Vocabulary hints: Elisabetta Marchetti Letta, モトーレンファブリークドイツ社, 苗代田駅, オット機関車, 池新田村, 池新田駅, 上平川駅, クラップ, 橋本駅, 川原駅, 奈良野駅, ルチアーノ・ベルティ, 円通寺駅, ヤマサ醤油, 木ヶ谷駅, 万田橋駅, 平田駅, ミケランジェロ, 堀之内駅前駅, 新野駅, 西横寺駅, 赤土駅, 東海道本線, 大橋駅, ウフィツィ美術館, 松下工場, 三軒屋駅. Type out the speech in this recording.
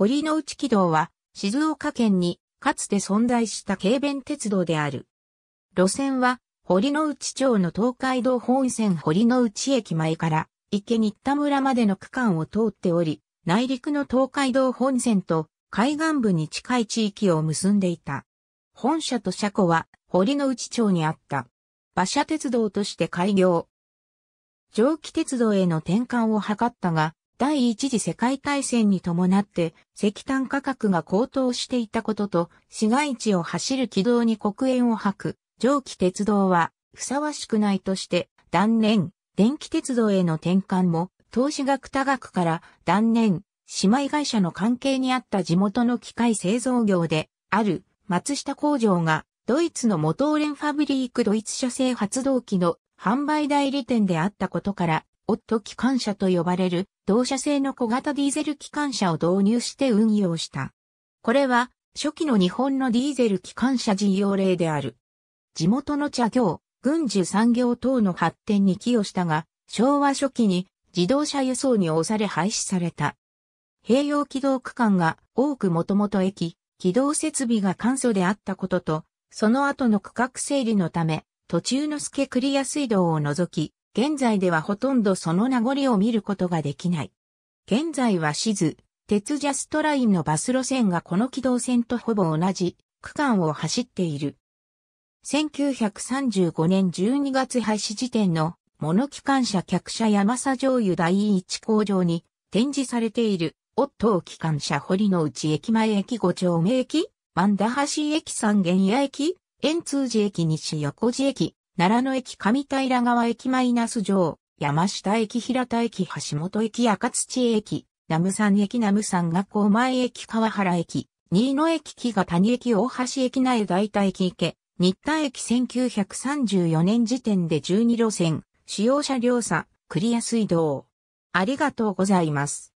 堀之内軌道は、静岡県にかつて存在した軽便鉄道である。路線は、堀之内町の東海道本線堀之内駅前から、池新田村までの区間を通っており、内陸の東海道本線と海岸部に近い地域を結んでいた。本社と車庫は堀之内町にあった。馬車鉄道として開業。蒸気鉄道への転換を図ったが、第一次世界大戦に伴って石炭価格が高騰していたことと、市街地を走る軌道に黒煙を吐く蒸気鉄道はふさわしくないとして、断念。電気鉄道への転換も、投資額多額から断念、姉妹会社の関係にあった地元の機械製造業で、ある松下工場が、ドイツのモトーレンファブリークドイツ社製発動機の販売代理店であったことから、オット機関車と呼ばれる、同社製の小型ディーゼル機関車を導入して運用した。これは、初期の日本のディーゼル機関車事業例である。地元の茶業、軍需産業等の発展に寄与したが、昭和初期に自動車輸送に押され廃止された。併用軌道区間が多くもともと駅、軌道設備が簡素であったことと、その後の区画整理のため、途中の助クリア水道を除き、現在ではほとんどその名残を見ることができない。現在は志津、鉄ジャストラインのバス路線がこの軌道線とほぼ同じ区間を走っている。1935年12月廃止時点のモノ機関車客車ヤマサ醤油第一工場に展示されているオットー機関車堀之内駅前駅5丁目駅、万田橋駅三軒屋駅、円通寺駅西横寺駅、奈良野駅上平川駅マイナス城、山下駅平田駅橋本駅赤土駅、南武山駅南武山学校前駅川原駅、新野駅木ヶ谷駅大橋駅苗代田駅池、新田駅1934年時点で12路線、使用車両差、クリア水道。ありがとうございます。